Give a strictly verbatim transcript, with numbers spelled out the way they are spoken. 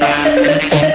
Back,